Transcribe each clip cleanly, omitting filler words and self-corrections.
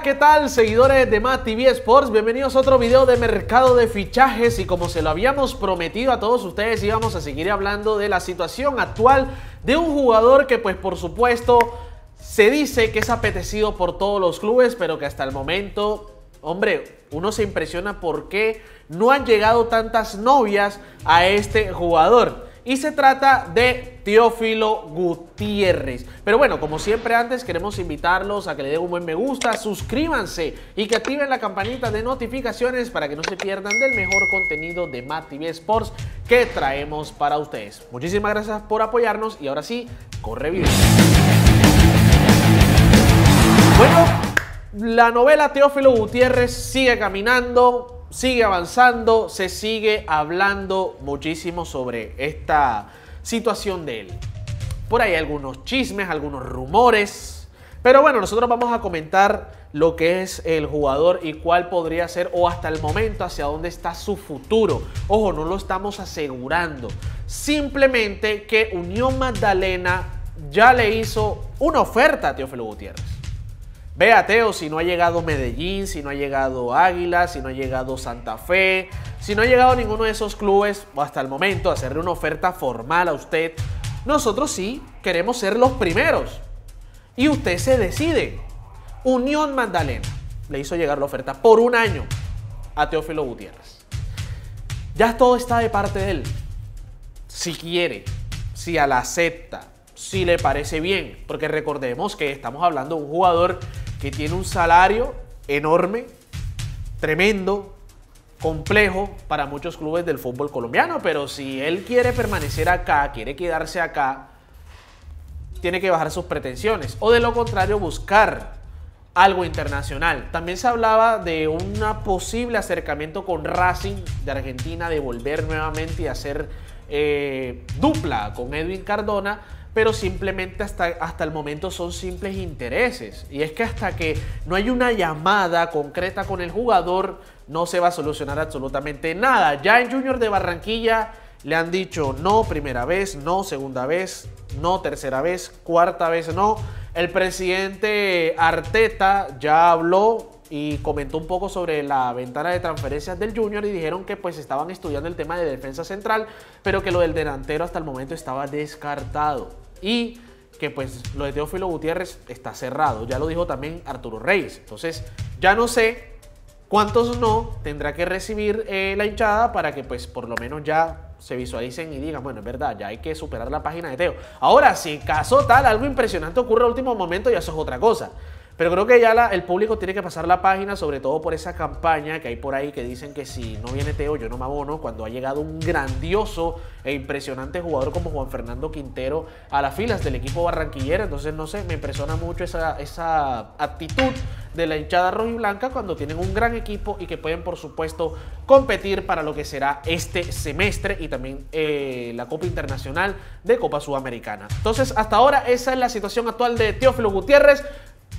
Hola, ¿qué tal, seguidores de MATV Sports? Bienvenidos a otro video de mercado de fichajes. Y como se lo habíamos prometido a todos ustedes, íbamos a seguir hablando de la situación actual de un jugador que, pues, por supuesto, se dice que es apetecido por todos los clubes, pero que hasta el momento, hombre, uno se impresiona por qué no han llegado tantas novias a este jugador. Y se trata de Teófilo Gutiérrez. Pero bueno, como siempre antes, queremos invitarlos a que le den un buen me gusta, suscríbanse y que activen la campanita de notificaciones para que no se pierdan del mejor contenido de MATV Sports que traemos para ustedes. Muchísimas gracias por apoyarnos y ahora sí, corre video. Bueno, la novela Teófilo Gutiérrez sigue caminando, sigue avanzando, se sigue hablando muchísimo sobre esta situación de él. Por ahí algunos chismes, algunos rumores, pero bueno, nosotros vamos a comentar lo que es el jugador y cuál podría ser, o hasta el momento, hacia dónde está su futuro. Ojo, no lo estamos asegurando, simplemente que Unión Magdalena ya le hizo una oferta a Teófilo Gutiérrez. Vea, Teo, si no ha llegado Medellín, si no ha llegado Águila, si no ha llegado Santa Fe, si no ha llegado ninguno de esos clubes hasta el momento a hacerle una oferta formal a usted, nosotros sí queremos ser los primeros. Y usted se decide. Unión Magdalena le hizo llegar la oferta por un año a Teófilo Gutiérrez. Ya todo está de parte de él. Si quiere, si la acepta, si le parece bien. Porque recordemos que estamos hablando de un jugador que tiene un salario enorme, tremendo, complejo para muchos clubes del fútbol colombiano, pero si él quiere permanecer acá, quiere quedarse acá, tiene que bajar sus pretensiones, o de lo contrario buscar algo internacional. También se hablaba de un posible acercamiento con Racing de Argentina, de volver nuevamente y hacer dupla con Edwin Cardona, pero simplemente hasta el momento son simples intereses. Y es que hasta que no hay una llamada concreta con el jugador, no se va a solucionar absolutamente nada. Ya en Junior de Barranquilla le han dicho no primera vez, no segunda vez, no tercera vez, cuarta vez no. El presidente Arteta ya habló y comentó un poco sobre la ventana de transferencias del Junior y dijeron que, pues, estaban estudiando el tema de defensa central, pero que lo del delantero hasta el momento estaba descartado y que, pues, lo de Teófilo Gutiérrez está cerrado. Ya lo dijo también Arturo Reyes. Entonces ya no sé cuántos no tendrá que recibir la hinchada para que, pues, por lo menos ya se visualicen y digan, bueno, es verdad, ya hay que superar la página de Teo. Ahora, si caso tal, algo impresionante ocurre al último momento, ya eso es otra cosa. Pero creo que ya el público tiene que pasar la página, sobre todo por esa campaña que hay por ahí que dicen que si no viene Teo, yo no me abono, cuando ha llegado un grandioso e impresionante jugador como Juan Fernando Quintero a las filas del equipo barranquillero. Entonces, no sé, me impresiona mucho esa actitud de la hinchada rojiblanca cuando tienen un gran equipo y que pueden, por supuesto, competir para lo que será este semestre y también la Copa Internacional de Copa Sudamericana. Entonces, hasta ahora, esa es la situación actual de Teófilo Gutiérrez.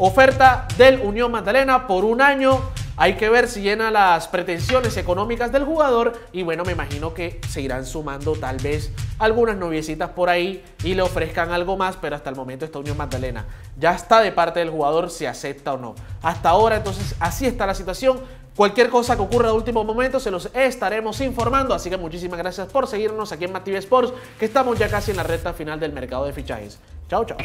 Oferta del Unión Magdalena por un año. Hay que ver si llena las pretensiones económicas del jugador. Y bueno, me imagino que se irán sumando tal vez algunas noviecitas por ahí y le ofrezcan algo más. Pero hasta el momento esta Unión Magdalena ya está de parte del jugador si acepta o no. Hasta ahora, entonces, así está la situación. Cualquier cosa que ocurra de último momento se los estaremos informando. Así que muchísimas gracias por seguirnos aquí en MATV Sports, que estamos ya casi en la recta final del mercado de fichajes. Chao, chao.